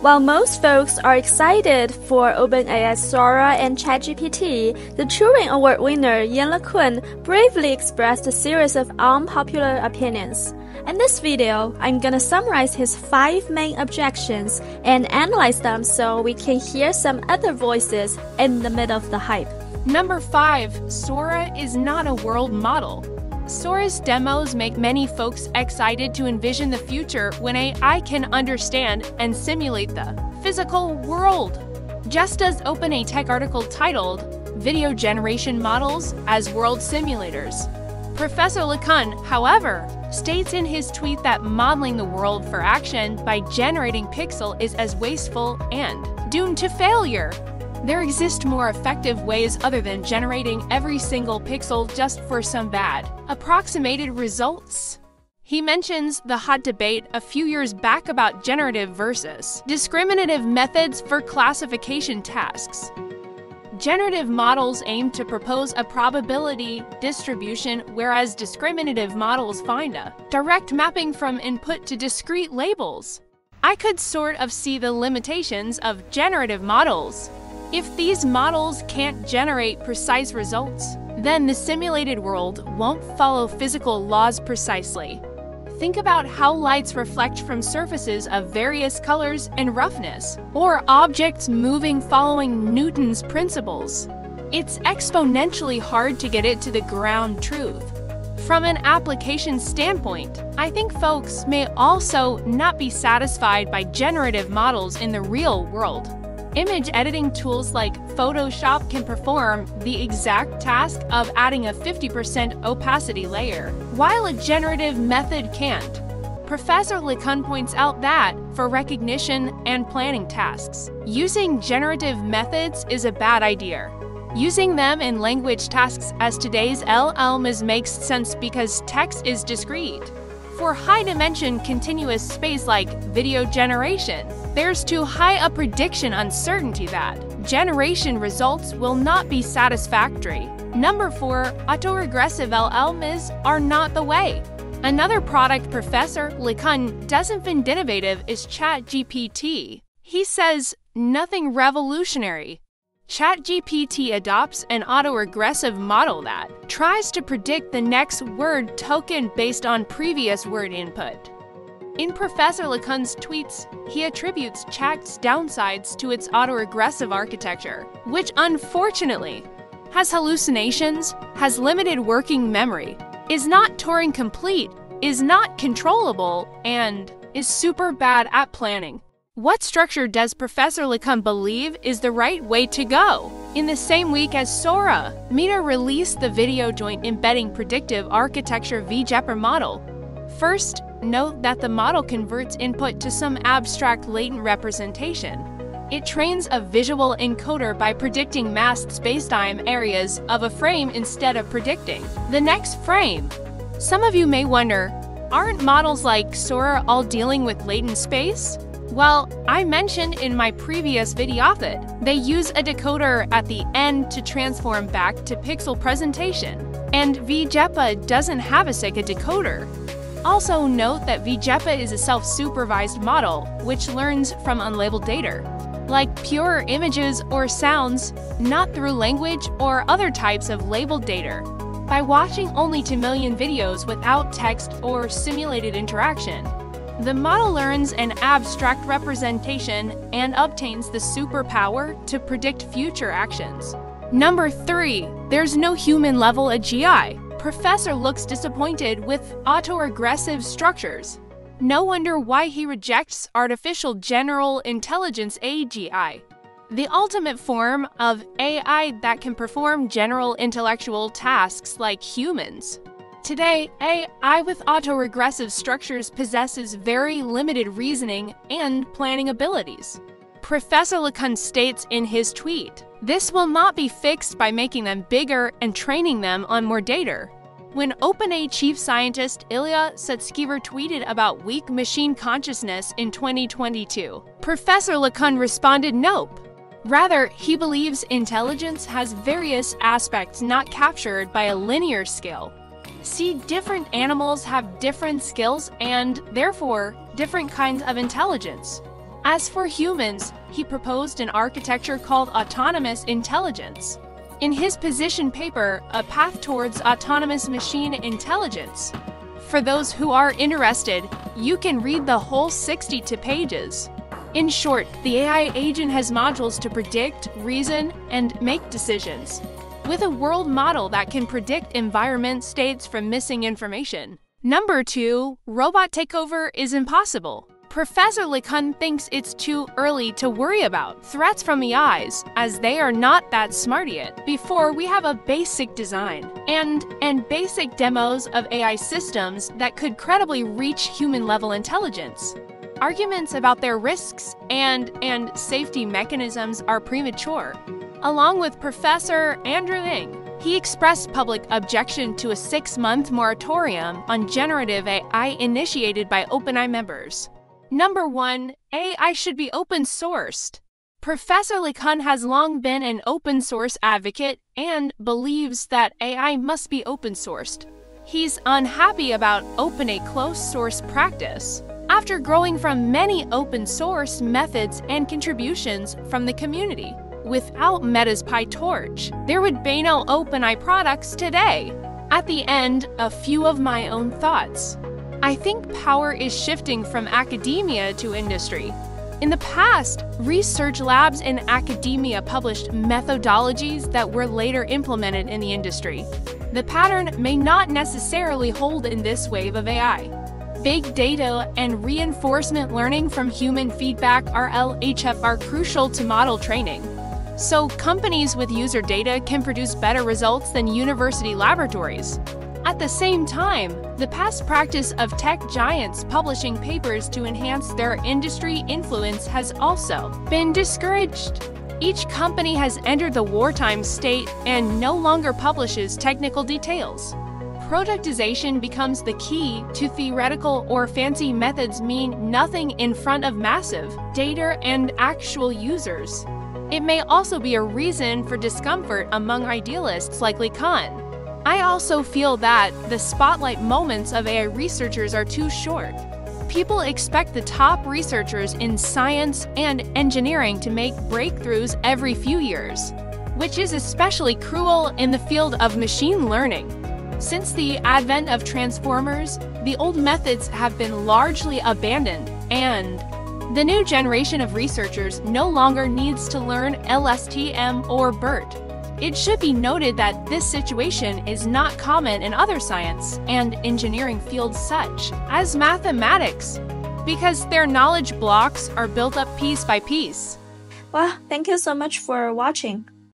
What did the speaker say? While most folks are excited for OpenAI's Sora and ChatGPT, the Turing Award winner Yann LeCun bravely expressed a series of unpopular opinions. In this video, I'm gonna summarize his 5 main objections and analyze them so we can hear some other voices in the middle of the hype. Number 5. Sora is not a world model. Sora's demos make many folks excited to envision the future when AI can understand and simulate the physical world. Just as OpenAI tech article titled, Video Generation Models as World Simulators. Professor LeCun, however, states in his tweet that modeling the world for action by generating pixel is as wasteful and doomed to failure. There exist more effective ways other than generating every single pixel just for some bad, approximated results. He mentions the hot debate a few years back about generative versus discriminative methods for classification tasks. Generative models aim to propose a probability distribution, whereas discriminative models find a direct mapping from input to discrete labels. I could sort of see the limitations of generative models. If these models can't generate precise results, then the simulated world won't follow physical laws precisely. Think about how lights reflect from surfaces of various colors and roughness, or objects moving following Newton's principles. It's exponentially hard to get it to the ground truth. From an application standpoint, I think folks may also not be satisfied by generative models in the real world. Image editing tools like Photoshop can perform the exact task of adding a 50% opacity layer, while a generative method can't. Professor LeCun points out that, for recognition and planning tasks, using generative methods is a bad idea. Using them in language tasks as today's LLMs makes sense because text is discrete. For high-dimension continuous space like video generation, there's too high a prediction uncertainty that generation results will not be satisfactory. Number 4. Autoregressive LLMs are not the way. Another product Professor LeCun doesn't find innovative is ChatGPT. He says, nothing revolutionary. ChatGPT adopts an autoregressive model that tries to predict the next word token based on previous word input. In Professor LeCun's tweets, he attributes Chat's downsides to its autoregressive architecture, which unfortunately has hallucinations, has limited working memory, is not Turing complete, is not controllable, and is super bad at planning. What structure does Professor LeCun believe is the right way to go? In the same week as Sora, Meta released the Video Joint Embedding Predictive Architecture V-JEPA model. First, note that the model converts input to some abstract latent representation. It trains a visual encoder by predicting masked spacetime areas of a frame instead of predicting the next frame. Some of you may wonder, aren't models like Sora all dealing with latent space? Well, I mentioned in my previous video that they use a decoder at the end to transform back to pixel presentation, and V-JEPA doesn't have a Sega decoder. Also note that V-JEPA is a self-supervised model, which learns from unlabeled data, like pure images or sounds, not through language or other types of labeled data. By watching only 2 million videos without text or simulated interaction, the model learns an abstract representation and obtains the superpower to predict future actions. Number 3. There's no human-level AGI. Professor looks disappointed with autoregressive structures. No wonder why he rejects artificial general intelligence AGI, the ultimate form of AI that can perform general intellectual tasks like humans. Today, AI with autoregressive structures possesses very limited reasoning and planning abilities. Professor LeCun states in his tweet, this will not be fixed by making them bigger and training them on more data. When OpenAI chief scientist Ilya Sutskever tweeted about weak machine consciousness in 2022, Professor LeCun responded, nope. Rather, he believes intelligence has various aspects not captured by a linear scale. See, different animals have different skills and, therefore, different kinds of intelligence. As for humans, he proposed an architecture called autonomous intelligence. In his position paper, A Path Towards Autonomous Machine Intelligence. For those who are interested, you can read the whole 62 pages. In short, the AI agent has modules to predict, reason, and make decisions, with a world model that can predict environment states from missing information. Number 2, robot takeover is impossible. Professor LeCun thinks it's too early to worry about threats from AIs, as they are not that smart yet, before we have a basic design and basic demos of AI systems that could credibly reach human-level intelligence. Arguments about their risks and safety mechanisms are premature. Along with Professor Andrew Ng, he expressed public objection to a 6-month moratorium on generative AI initiated by OpenAI members. Number 1, AI should be open-sourced. Professor LeCun has long been an open-source advocate and believes that AI must be open-sourced. He's unhappy about OpenAI closed-source practice, after growing from many open-source methods and contributions from the community. Without Meta's PyTorch, there would be no OpenAI products today. At the end, a few of my own thoughts. I think power is shifting from academia to industry. In the past, research labs in academia published methodologies that were later implemented in the industry. The pattern may not necessarily hold in this wave of AI. Big data and reinforcement learning from human feedback (RLHF) are crucial to model training. So companies with user data can produce better results than university laboratories. At the same time, the past practice of tech giants publishing papers to enhance their industry influence has also been discouraged. Each company has entered the wartime state and no longer publishes technical details. Productization becomes the key to theoretical or fancy methods mean nothing in front of massive data and actual users. It may also be a reason for discomfort among idealists like LeCun. I also feel that the spotlight moments of AI researchers are too short. People expect the top researchers in science and engineering to make breakthroughs every few years, which is especially cruel in the field of machine learning. Since the advent of Transformers, the old methods have been largely abandoned, and the new generation of researchers no longer needs to learn LSTM or BERT. It should be noted that this situation is not common in other science and engineering fields such as mathematics, because their knowledge blocks are built up piece by piece. Well, thank you so much for watching.